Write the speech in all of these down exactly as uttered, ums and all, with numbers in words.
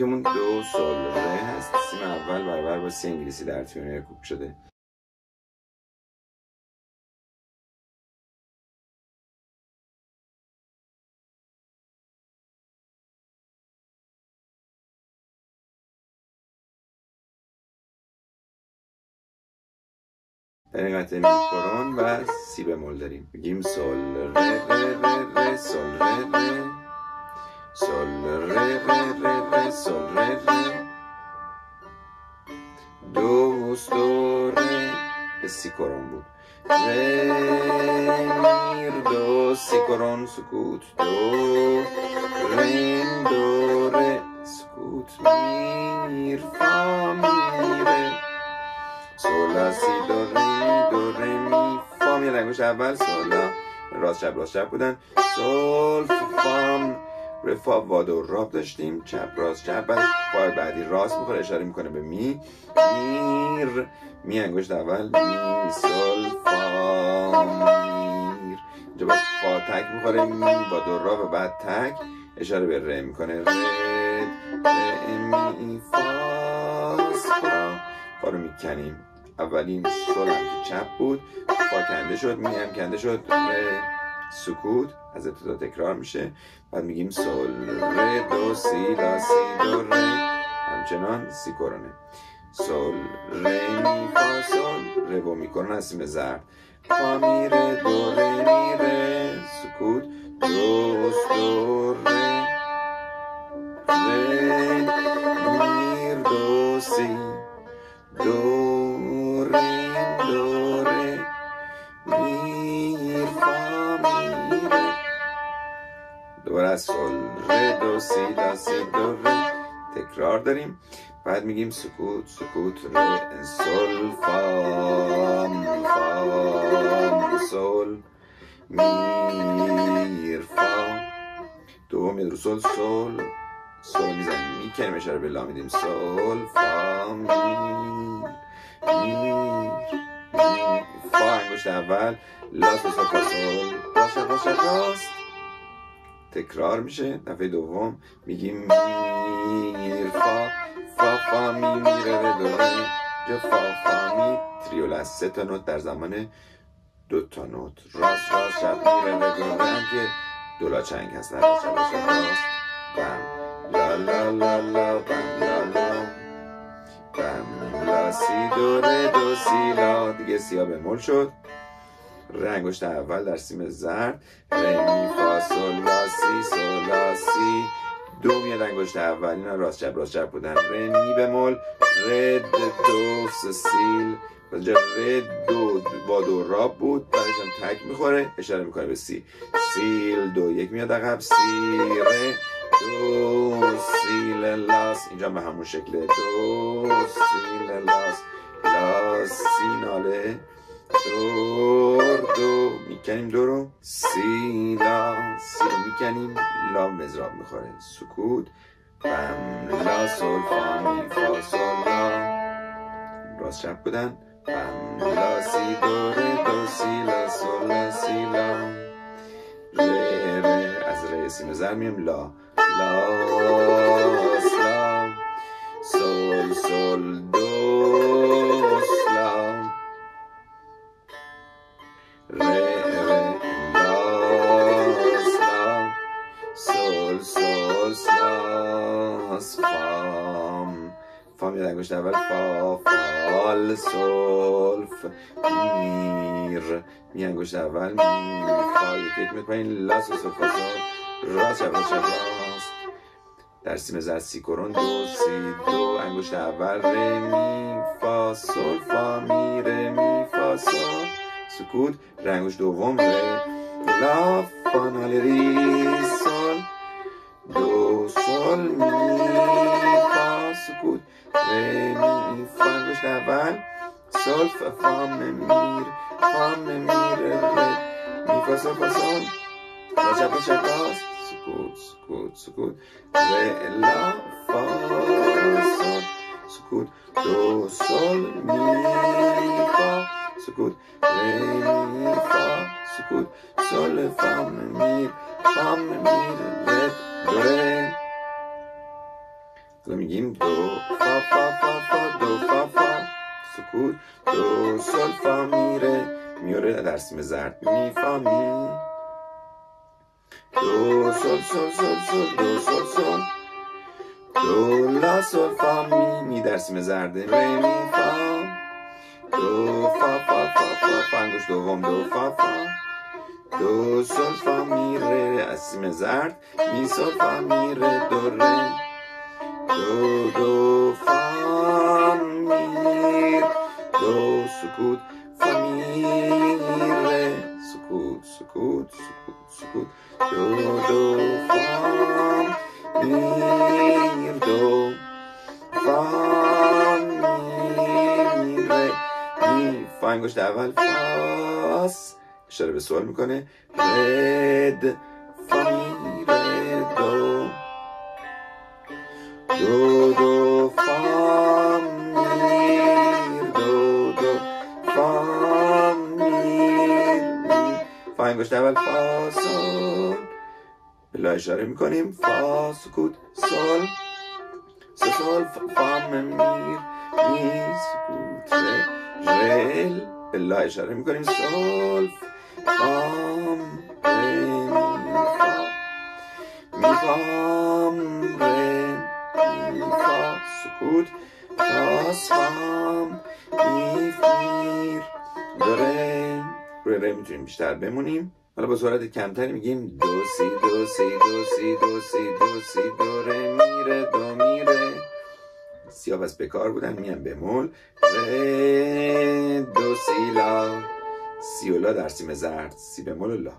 خودمون دو سوال داده هست. سیم اول برابر با سی انگلیسی در تیونه کوب شده. در این قطعه میکرون و سی بمول داریم. بگیم سول ره ره ره ره سول ره ره سول ره ره ره ره سول ره ره دو دو ره سی کرون بود. ره میر دو سی کرون سکوت دو ره دو ره سکوت میر فا میره سولا سی دو ری دو ری می فام یه رنگوش اول سولا راست شب راست شب بودن سول فام رفا وادو راب داشتیم چپ راست چپ بعد فای بعدی راست میخوره اشاره میکنه به می میر می انگشت اول می سول فام میر اینجا باید فا تک میخوره می وادو راب و بعد تک اشاره به ره میکنه رد ره می فاس فا فا رو میکنیم اولین سول هم که چپ بود فا کنده شد می هم کنده شد ره سکوت از ابتدا تکرار میشه بعد میگیم سول ره دو سی لا سی دو ره همچنان سی کرونه سول ره می فا سول ره و می کرونه از سیم زرد فا می ره دو ره می ره سکوت دو دو ره ره میر دو سی دو دوباره از سول ره دو سی لا سی دو ره تکرار داریم بعد میگیم سکوت سکوت ره سول فام فام سول میر فام دوم یه سول سول سول میزنیم میکنیم اشاره به لا میدیم سول فام میر میر فا انگشت اول لاست و سکا سول راست راست راست تکرار میشه دفعه دوم میگیم میر فا فا فا می میره ره دو ره جا فا فا می تریول از سه تا نوت در زمان دو تا نوت راست راست شب میره ره دو ره که دولا چنگ هست نه راست راست راست بم لا لا لا لا بم لا لا بم لا سی دو ره دو سی لا دیگه سیا بمول شد ره انگشت اول در سیم زرد ره می فا سول لا سی سول لا سی دو میاد انگشت اول اینا راست چپ راست چپ بودن ره می بمول ره دو سیل اینجا ره دو با دو راب بود بعدش هم تک میخوره اشاره میکنه به سی سیل دو یک میاد عقب سی ره دو سیل لاس اینجا به همون شکل دو سیل لاس لا سی ناله دور دو میکنیم دو رو سی لا سی رو میکنیم لا مزراب میخوره سکوت بم لا سول فا می فا سول لا راست چپ بودن بم لا سی دو ره دو سی لا سول لا سی لا ره ره از ره سیم زر میام لا لا سلام سول سول دو سلام ره ره لا سلام سول سول سلام فام فام یاد انگشت اول فا فال سول میر می انگشت اول میر فا یک متر پایین لا سول سول راست شب راست شب راست در سیم زرد سی کرون دو سی دو انگشت اول ره می فا سول فا می ره می فا سول سکوت رنگوش دوم ره لا فا ناله ری سول دو سول می فا سکوت ره می فا انگشت اول سول فا میر فا میر ره می فا سول فا سول راست شب راست شب راست سکوت سکوت سکوت ره لا فا سول سکوت دو سول می فا سکوت ره می فا سکوت سول فا میر فا میر ره دو ره Lamigim do fa fa fa fa do fa fa sukut do sol fa mi re میاره در سیم زرد میفهمی دو سل سل سل سل دو سل سل دو لا سل فا می می در سیم زرد ری میفهم دو فا فا فا فا فا انگوش دوم دو فا فا دو سل فا می ره از سیم زرد می سل فا می ره دو ری دو دو فا می دو سکوت Famire, sukut, sukut, sukut, sukut. Do, do, fa, mir, do, fa, mire, mi. Fa انگشت اول فاس اشاره به سوال میکنه. رد فامیره دو دو دو فا فا انگشت اول فا سول به لا اشاره میکنیم فا سکوت سول سول فا میر می سکوت رل به لا اشاره میکنیم سول فا میر می فا می فا سکوت فاس فام می فیر دره روی ره میتونیم بیشتر بمونیم. حالا با سرعت کمتری میگیم دو سی دو سی دو سی دو سی دو سی دو ره میره دو میره سیا بس بکار بودن میان بمول ره دو سی لا سی و لا در سیم زرد سی بمول و لا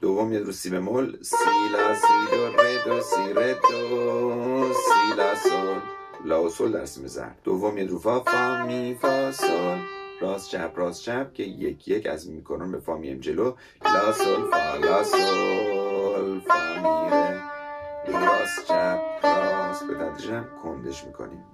دوم میاد رو سی بمول سی لا سی دو ره دو سی ره دو سی لا سول لا و سول در سیم زرد دوم میاد رو فا فا می فا سول راست چپ راست چپ که یک یک از میکرون به فا میم جلو لا سول فا لا سول فا میره راست چپ راست به تدریج هم کندش میکنیم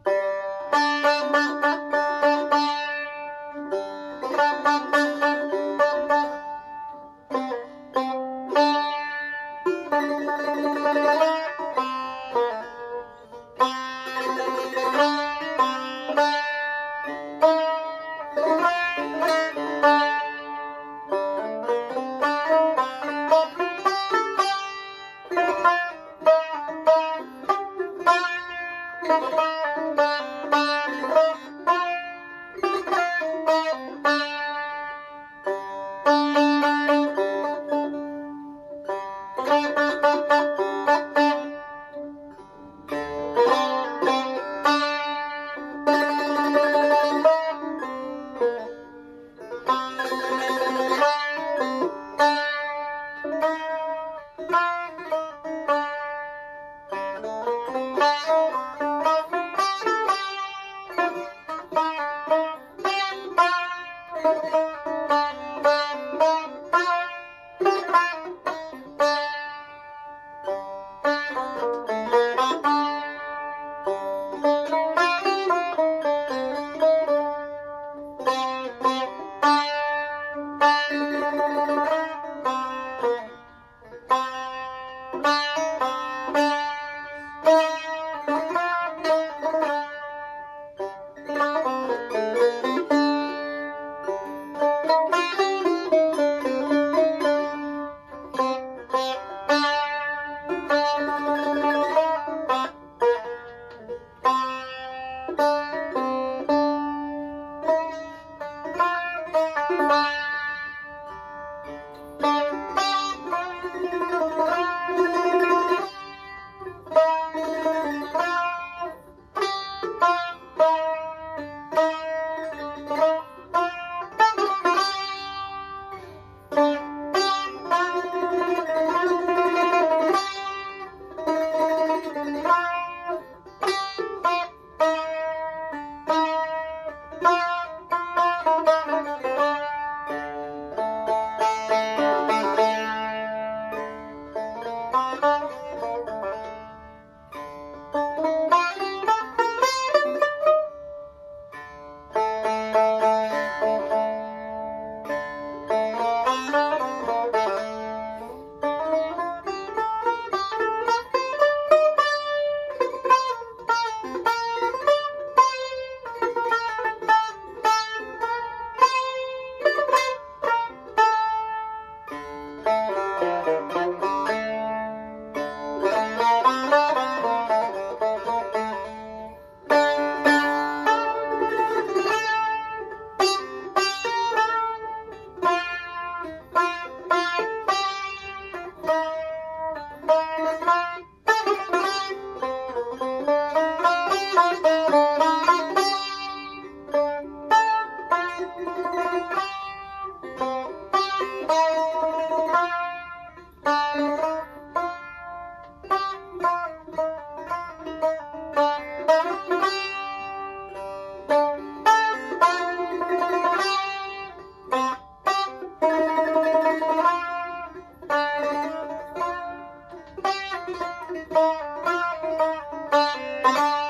Bye.